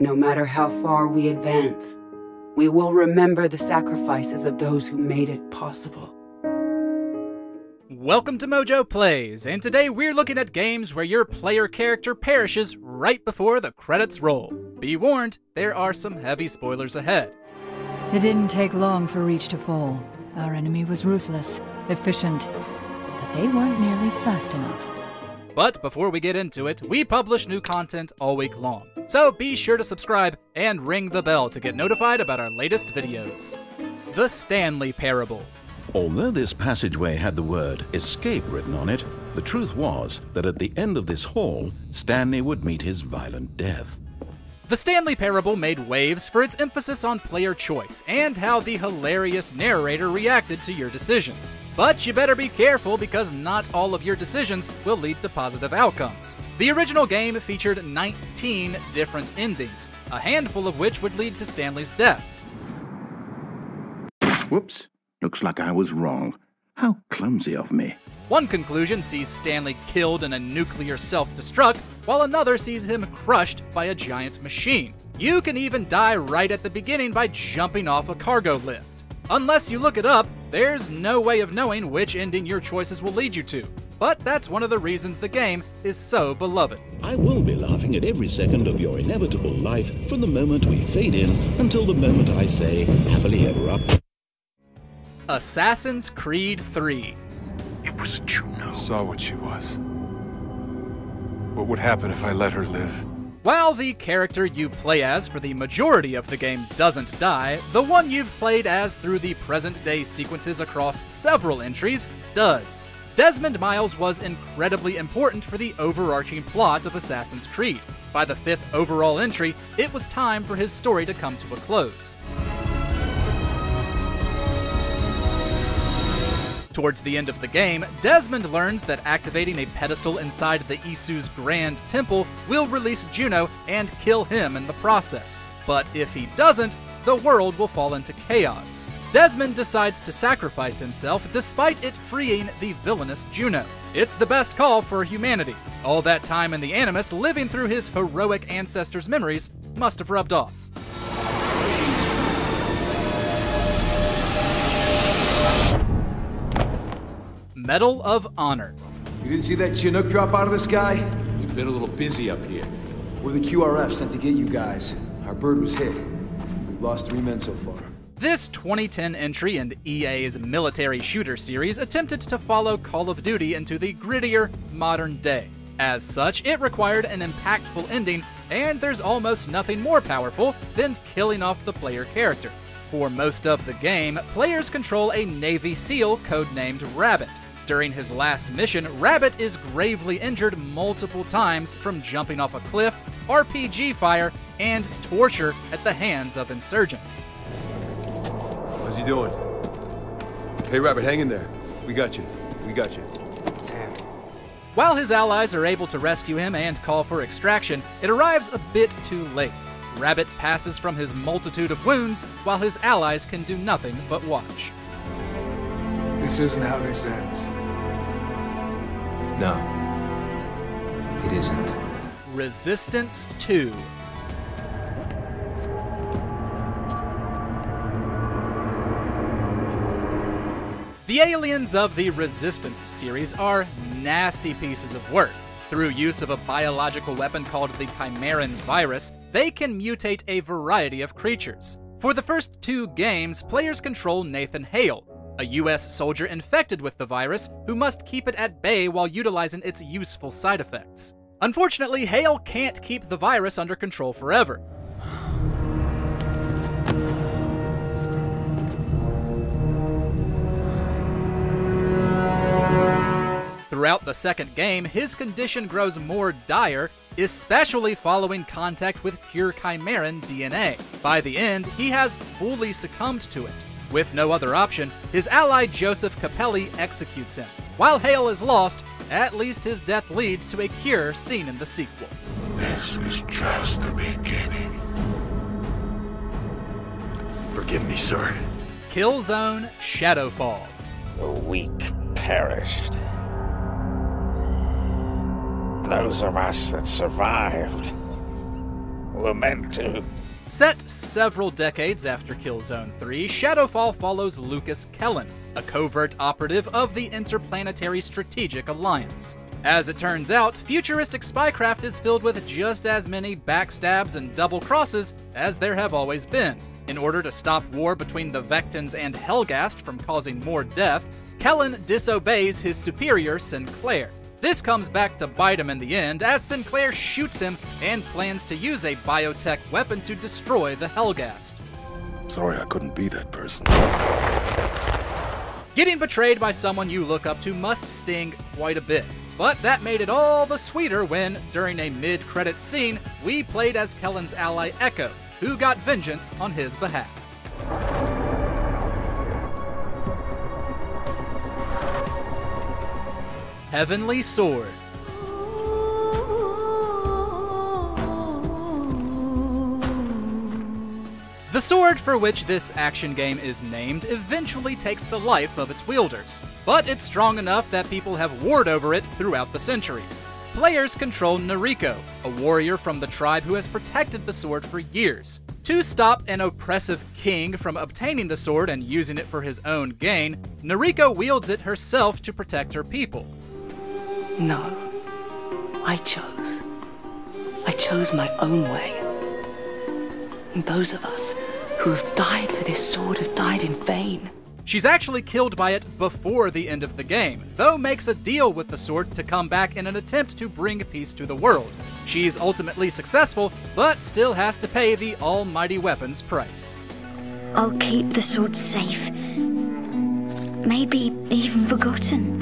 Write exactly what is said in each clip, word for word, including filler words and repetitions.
No matter how far we advance, we will remember the sacrifices of those who made it possible. Welcome to Mojo Plays, and today we're looking at games where your player character perishes right before the credits roll. Be warned, there are some heavy spoilers ahead. It didn't take long for Reach to fall. Our enemy was ruthless, efficient, but they weren't nearly fast enough. But before we get into it, we publish new content all week long, so be sure to subscribe and ring the bell to get notified about our latest videos. The Stanley Parable. Although this passageway had the word escape written on it, the truth was that at the end of this hall, Stanley would meet his violent death. The Stanley Parable made waves for its emphasis on player choice and how the hilarious narrator reacted to your decisions. But you better be careful because not all of your decisions will lead to positive outcomes. The original game featured nineteen different endings, a handful of which would lead to Stanley's death. Whoops, looks like I was wrong. How clumsy of me. One conclusion sees Stanley killed in a nuclear self-destruct, while another sees him crushed by a giant machine. You can even die right at the beginning by jumping off a cargo lift. Unless you look it up, there's no way of knowing which ending your choices will lead you to. But that's one of the reasons the game is so beloved. I will be laughing at every second of your inevitable life from the moment we fade in until the moment I say, happily ever up. Assassin's Creed three. It was Juno. I saw what she was. What would happen if I let her live? While the character you play as for the majority of the game doesn't die, the one you've played as through the present-day sequences across several entries does. Desmond Miles was incredibly important for the overarching plot of Assassin's Creed. By the fifth overall entry, it was time for his story to come to a close. Towards the end of the game, Desmond learns that activating a pedestal inside the Isu's Grand Temple will release Juno and kill him in the process. But if he doesn't, the world will fall into chaos. Desmond decides to sacrifice himself despite it freeing the villainous Juno. It's the best call for humanity. All that time in the Animus living through his heroic ancestors' memories must have rubbed off. Medal of Honor. You didn't see that Chinook drop out of the sky? We've been a little busy up here. We're the Q R F sent to get you guys. Our bird was hit. We've lost three men so far. This twenty ten entry in E A's military shooter series attempted to follow Call of Duty into the grittier, modern day. As such, it required an impactful ending, and there's almost nothing more powerful than killing off the player character. For most of the game, players control a Navy SEAL codenamed Rabbit. During his last mission, Rabbit is gravely injured multiple times from jumping off a cliff, R P G fire, and torture at the hands of insurgents. How's he doing? Hey Rabbit, hang in there. We got you. We got you. While his allies are able to rescue him and call for extraction, it arrives a bit too late. Rabbit passes from his multitude of wounds, while his allies can do nothing but watch. This isn't how this ends. No, it isn't. Resistance two. The aliens of the Resistance series are nasty pieces of work. Through use of a biological weapon called the Chimeran Virus, they can mutate a variety of creatures. For the first two games, players control Nathan Hale, a U S soldier infected with the virus who must keep it at bay while utilizing its useful side effects. Unfortunately, Hale can't keep the virus under control forever. Throughout the second game, his condition grows more dire, especially following contact with pure Chimeran D N A. By the end, he has fully succumbed to it. With no other option, his ally Joseph Capelli executes him. While Hale is lost, at least his death leads to a cure seen in the sequel. This is just the beginning. Forgive me, sir. Killzone Shadowfall. The weak perished. Those of us that survived, were meant to. Set several decades after Killzone three, Shadowfall follows Lucas Kellen, a covert operative of the Interplanetary Strategic Alliance. As it turns out, futuristic spycraft is filled with just as many backstabs and double crosses as there have always been. In order to stop war between the Vectans and Helghast from causing more death, Kellen disobeys his superior, Sinclair. This comes back to bite him in the end, as Sinclair shoots him and plans to use a biotech weapon to destroy the Helghast. Sorry I couldn't be that person. Getting betrayed by someone you look up to must sting quite a bit. But that made it all the sweeter when, during a mid-credits scene, we played as Kellen's ally Echo, who got vengeance on his behalf. Heavenly Sword. The sword for which this action game is named eventually takes the life of its wielders, but it's strong enough that people have warred over it throughout the centuries. Players control Nariko, a warrior from the tribe who has protected the sword for years. To stop an oppressive king from obtaining the sword and using it for his own gain, Nariko wields it herself to protect her people. No, I chose. I chose my own way. And those of us who have died for this sword have died in vain. She's actually killed by it before the end of the game, though makes a deal with the sword to come back in an attempt to bring peace to the world. She's ultimately successful, but still has to pay the almighty weapon's price. I'll keep the sword safe, maybe even forgotten,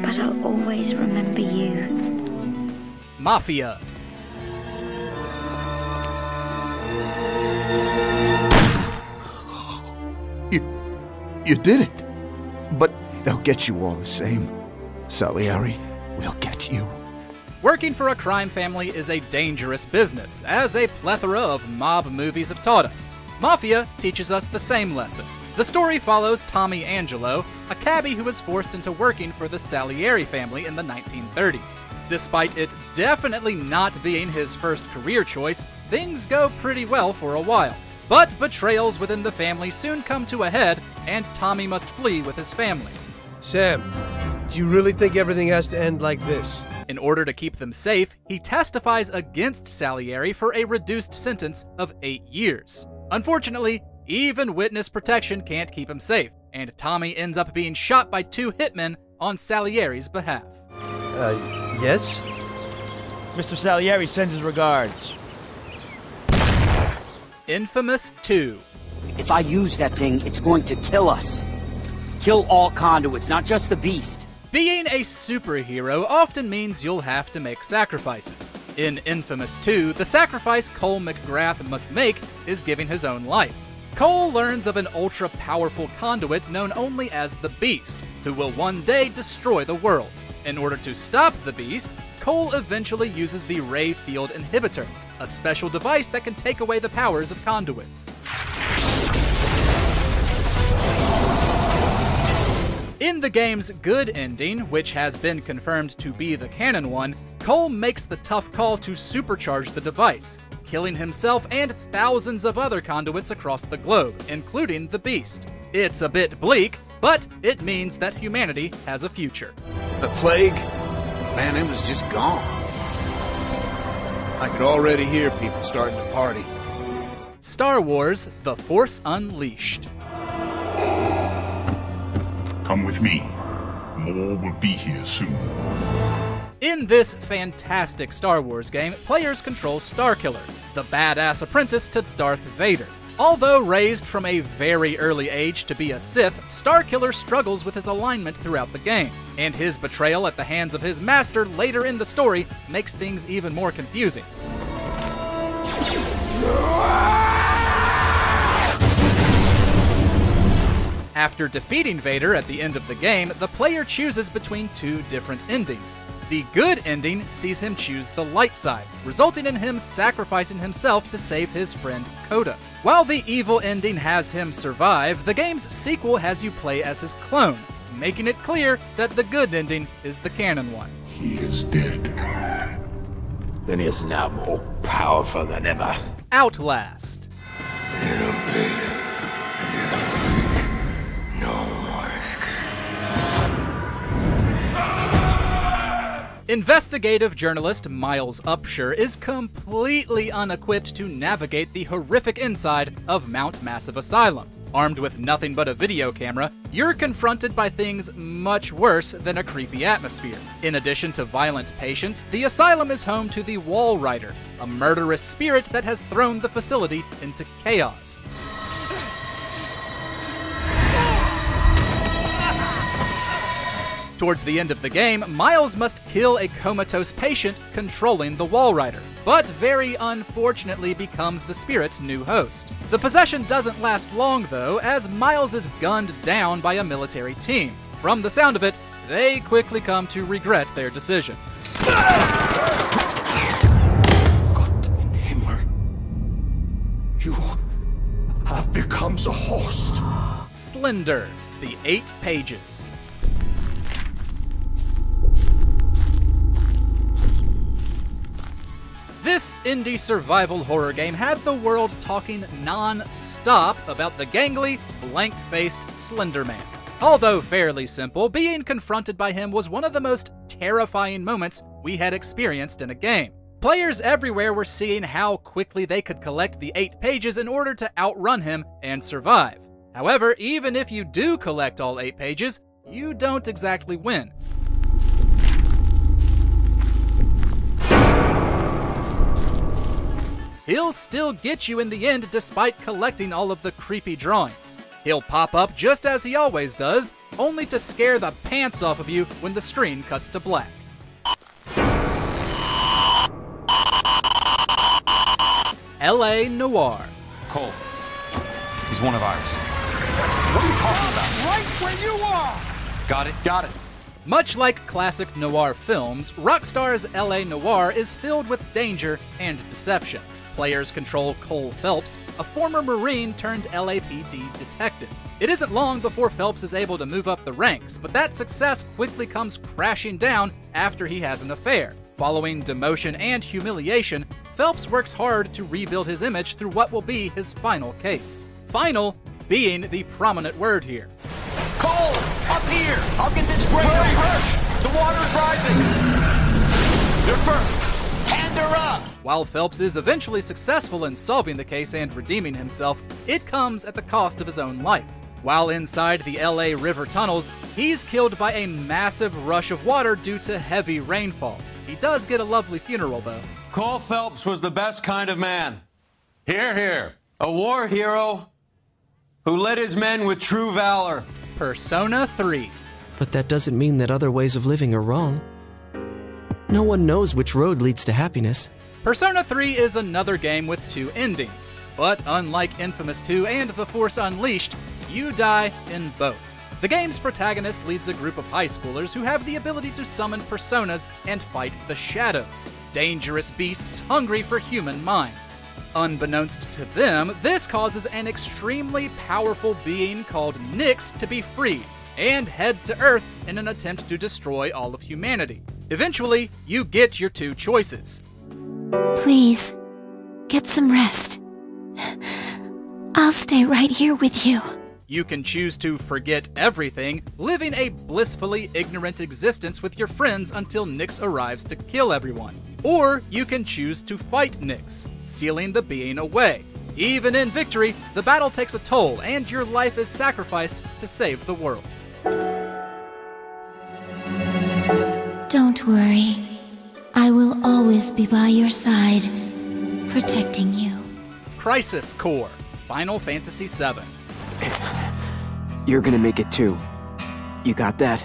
but I'll always remember you. Mafia. You did it, but they'll get you all the same. Salieri will get you. Working for a crime family is a dangerous business, as a plethora of mob movies have taught us. Mafia teaches us the same lesson. The story follows Tommy Angelo, a cabbie who was forced into working for the Salieri family in the nineteen thirties. Despite it definitely not being his first career choice, things go pretty well for a while. But betrayals within the family soon come to a head, and Tommy must flee with his family. Sam, do you really think everything has to end like this? In order to keep them safe, he testifies against Salieri for a reduced sentence of eight years. Unfortunately, even witness protection can't keep him safe, and Tommy ends up being shot by two hitmen on Salieri's behalf. Uh, yes? Mister Salieri sends his regards. Infamous two. If I use that thing, it's going to kill us. Kill all conduits, not just the Beast. Being a superhero often means you'll have to make sacrifices. In Infamous two, the sacrifice Cole McGrath must make is giving his own life. Cole learns of an ultra-powerful conduit known only as the Beast, who will one day destroy the world. In order to stop the Beast, Cole eventually uses the Ray Field Inhibitor, a special device that can take away the powers of conduits. In the game's good ending, which has been confirmed to be the canon one, Cole makes the tough call to supercharge the device, killing himself and thousands of other conduits across the globe, including the Beast. It's a bit bleak, but it means that humanity has a future. The plague? Man, it was just gone. I could already hear people starting to party. Star Wars: The Force Unleashed. Come with me. More will be here soon. In this fantastic Star Wars game, players control Starkiller, the badass apprentice to Darth Vader. Although raised from a very early age to be a Sith, Starkiller struggles with his alignment throughout the game, and his betrayal at the hands of his master later in the story makes things even more confusing. After defeating Vader at the end of the game, the player chooses between two different endings. The good ending sees him choose the light side, resulting in him sacrificing himself to save his friend Coda. While the evil ending has him survive, the game's sequel has you play as his clone, making it clear that the good ending is the canon one. He is dead. and is now more powerful than ever. Outlast. Little pig, little pig, no more escape. Investigative journalist Miles Upshur is completely unequipped to navigate the horrific inside of Mount Massive Asylum. Armed with nothing but a video camera, you're confronted by things much worse than a creepy atmosphere. In addition to violent patients, the asylum is home to the Wall Rider, a murderous spirit that has thrown the facility into chaos. Towards the end of the game, Miles must kill a comatose patient controlling the Wall Rider, but very unfortunately becomes the spirit's new host. The possession doesn't last long though, as Miles is gunned down by a military team. From the sound of it, they quickly come to regret their decision. God in Himmel, you have become the host. Slender, the Eight Pages. This indie survival horror game had the world talking non-stop about the gangly, blank-faced Slender Man. Although fairly simple, being confronted by him was one of the most terrifying moments we had experienced in a game. Players everywhere were seeing how quickly they could collect the eight pages in order to outrun him and survive. However, even if you do collect all eight pages, you don't exactly win. He'll still get you in the end despite collecting all of the creepy drawings. He'll pop up just as he always does, only to scare the pants off of you when the screen cuts to black. L A. Noir. Cole, he's one of ours. What are you talking about? Right where you are! Got it, got it. Much like classic noir films, Rockstar's L A. Noir is filled with danger and deception. Players control Cole Phelps, a former Marine turned L A P D detective. It isn't long before Phelps is able to move up the ranks, but that success quickly comes crashing down after he has an affair. Following demotion and humiliation, Phelps works hard to rebuild his image through what will be his final case. Final being the prominent word here. Cole, up here! I'll get this great hurt! The water's rising! They're first! Hand her up! While Phelps is eventually successful in solving the case and redeeming himself, it comes at the cost of his own life. While inside the L A River tunnels, he's killed by a massive rush of water due to heavy rainfall. He does get a lovely funeral, though. Cole Phelps was the best kind of man. Hear, hear. A war hero who led his men with true valor. Persona three. But that doesn't mean that other ways of living are wrong. No one knows which road leads to happiness. Persona three is another game with two endings, but unlike Infamous two and The Force Unleashed, you die in both. The game's protagonist leads a group of high schoolers who have the ability to summon personas and fight the shadows, dangerous beasts hungry for human minds. Unbeknownst to them, this causes an extremely powerful being called Nyx to be freed and head to Earth in an attempt to destroy all of humanity. Eventually, you get your two choices. Please, get some rest. I'll stay right here with you. You can choose to forget everything, living a blissfully ignorant existence with your friends until Nyx arrives to kill everyone. Or you can choose to fight Nyx, sealing the being away. Even in victory, the battle takes a toll and your life is sacrificed to save the world. Don't worry. I will always be by your side, protecting you. Crisis Core, Final Fantasy seven. You're gonna make it too. You got that?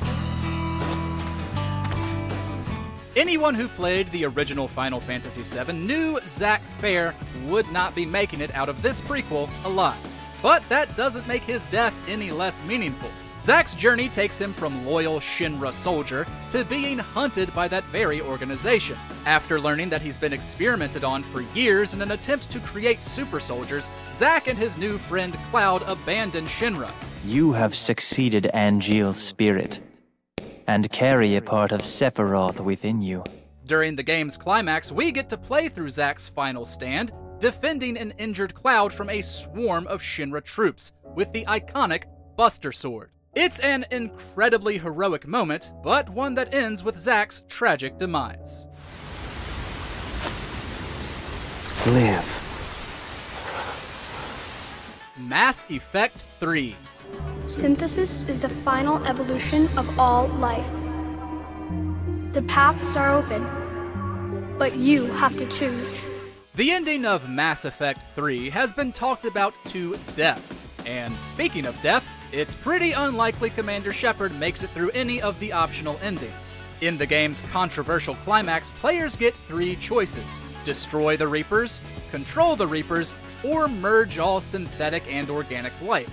Anyone who played the original Final Fantasy seven knew Zack Fair would not be making it out of this prequel alive. But that doesn't make his death any less meaningful. Zack's journey takes him from loyal Shinra soldier to being hunted by that very organization. After learning that he's been experimented on for years in an attempt to create super soldiers, Zack and his new friend Cloud abandon Shinra. You have succeeded Angeal's spirit, and carry a part of Sephiroth within you. During the game's climax, we get to play through Zack's final stand, defending an injured Cloud from a swarm of Shinra troops with the iconic Buster Sword. It's an incredibly heroic moment, but one that ends with Zack's tragic demise. Live. Mass Effect three. Synthesis is the final evolution of all life. The paths are open, but you have to choose. The ending of Mass Effect three has been talked about to death. And speaking of death, it's pretty unlikely Commander Shepard makes it through any of the optional endings. In the game's controversial climax, players get three choices: destroy the Reapers, control the Reapers, or merge all synthetic and organic life.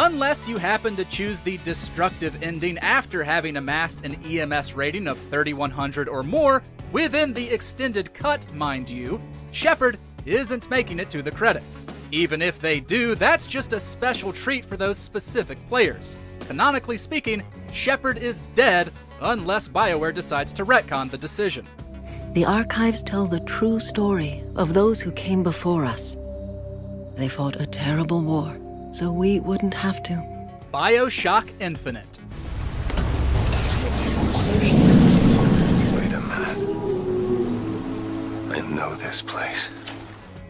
Unless you happen to choose the destructive ending after having amassed an E M S rating of thirty-one hundred or more, within the extended cut, mind you, Shepard isn't making it to the credits. Even if they do, that's just a special treat for those specific players. Canonically speaking, Shepard is dead unless BioWare decides to retcon the decision. The archives tell the true story of those who came before us. They fought a terrible war, so we wouldn't have to. BioShock Infinite. Wait a minute. I know this place.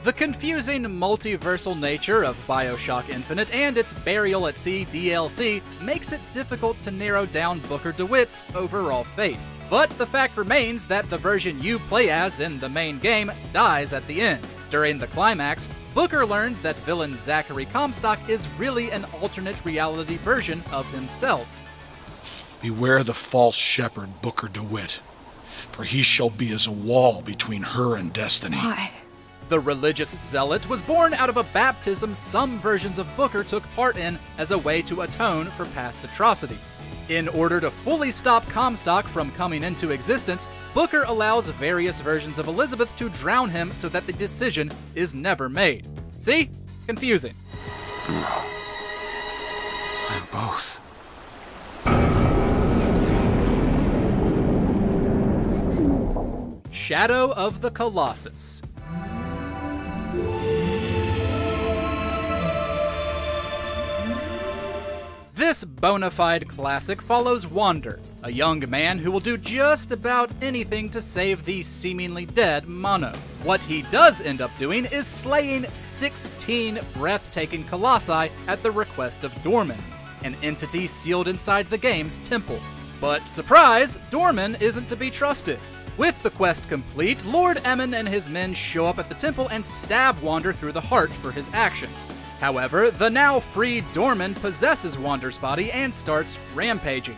The confusing multiversal nature of BioShock Infinite and its Burial at Sea D L C makes it difficult to narrow down Booker DeWitt's overall fate. But the fact remains that the version you play as in the main game dies at the end. During the climax, Booker learns that villain Zachary Comstock is really an alternate reality version of himself. Beware the false shepherd Booker DeWitt, for he shall be as a wall between her and destiny. Why? The religious zealot was born out of a baptism some versions of Booker took part in as a way to atone for past atrocities. In order to fully stop Comstock from coming into existence, Booker allows various versions of Elizabeth to drown him so that the decision is never made. See? Confusing. No. I'm both. Shadow of the Colossus. This bona fide classic follows Wander, a young man who will do just about anything to save the seemingly dead Mono. What he does end up doing is slaying sixteen breathtaking colossi at the request of Dorman, an entity sealed inside the game's temple. But surprise, Dorman isn't to be trusted. With the quest complete, Lord Emmon and his men show up at the temple and stab Wander through the heart for his actions. However, the now free Dorman possesses Wander's body and starts rampaging.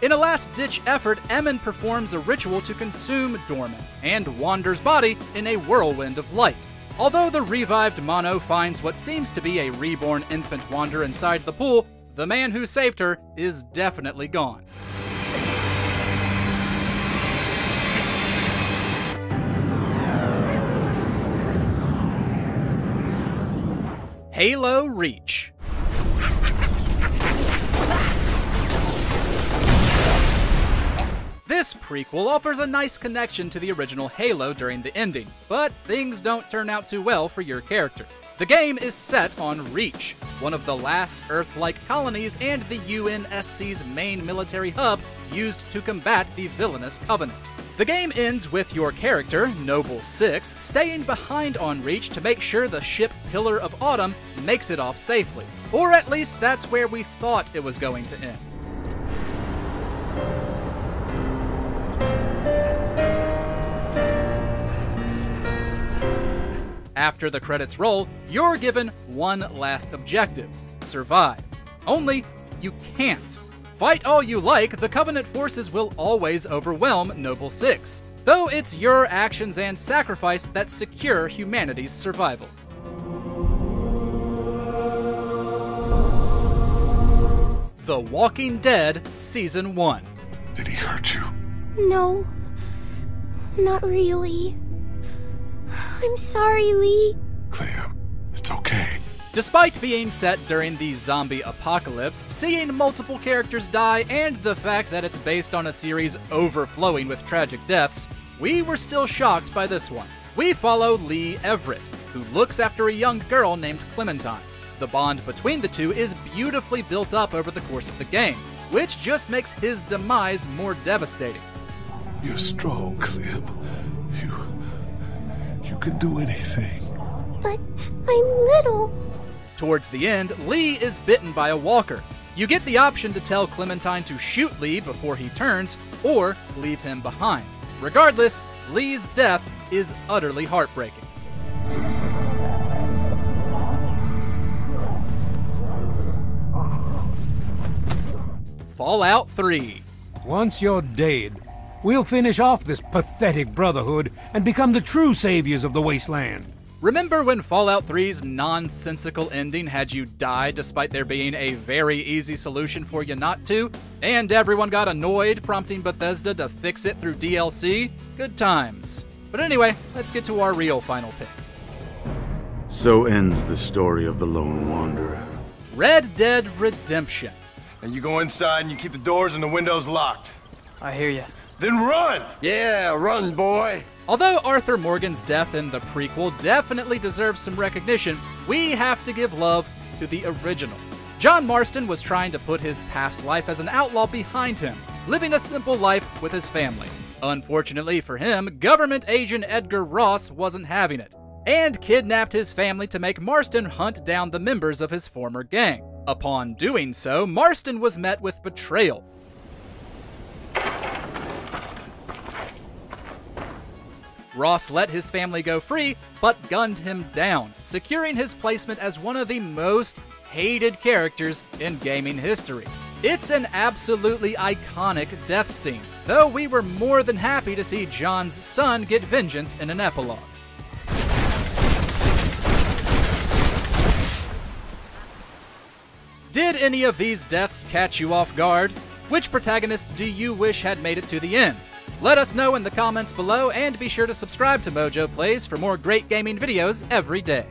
In a last-ditch effort, Emmon performs a ritual to consume Dorman and Wander's body in a whirlwind of light. Although the revived Mono finds what seems to be a reborn infant Wander inside the pool, the man who saved her is definitely gone. Halo Reach. This prequel offers a nice connection to the original Halo during the ending, but things don't turn out too well for your character. The game is set on Reach, one of the last Earth-like colonies and the U N S C's main military hub used to combat the villainous Covenant. The game ends with your character, Noble Six, staying behind on Reach to make sure the ship Pillar of Autumn makes it off safely. Or at least that's where we thought it was going to end. After the credits roll, you're given one last objective: survive. Only, you can't. Fight all you like, the Covenant forces will always overwhelm Noble Six, though it's your actions and sacrifice that secure humanity's survival. The Walking Dead Season one. Did he hurt you? No, not really. I'm sorry, Lee. Claire, it's okay. Despite being set during the zombie apocalypse, seeing multiple characters die, and the fact that it's based on a series overflowing with tragic deaths, we were still shocked by this one. We follow Lee Everett, who looks after a young girl named Clementine. The bond between the two is beautifully built up over the course of the game, which just makes his demise more devastating. You're strong, Clem. You... you can do anything. But I'm little. Towards the end, Lee is bitten by a walker. You get the option to tell Clementine to shoot Lee before he turns, or leave him behind. Regardless, Lee's death is utterly heartbreaking. Fallout three. Once you're dead, we'll finish off this pathetic brotherhood and become the true saviors of the wasteland. Remember when Fallout three's nonsensical ending had you die despite there being a very easy solution for you not to? And everyone got annoyed, prompting Bethesda to fix it through D L C? Good times. But anyway, let's get to our real final pick. So ends the story of the Lone Wanderer. Red Dead Redemption. And you go inside and you keep the doors and the windows locked. I hear you. Then run! Yeah, run, boy! Although Arthur Morgan's death in the prequel definitely deserves some recognition, we have to give love to the original. John Marston was trying to put his past life as an outlaw behind him, living a simple life with his family. Unfortunately for him, government agent Edgar Ross wasn't having it, and kidnapped his family to make Marston hunt down the members of his former gang. Upon doing so, Marston was met with betrayal. Ross let his family go free, but gunned him down, securing his placement as one of the most hated characters in gaming history. It's an absolutely iconic death scene, though we were more than happy to see John's son get vengeance in an epilogue. Did any of these deaths catch you off guard? Which protagonist do you wish had made it to the end? Let us know in the comments below, and be sure to subscribe to Mojo Plays for more great gaming videos every day.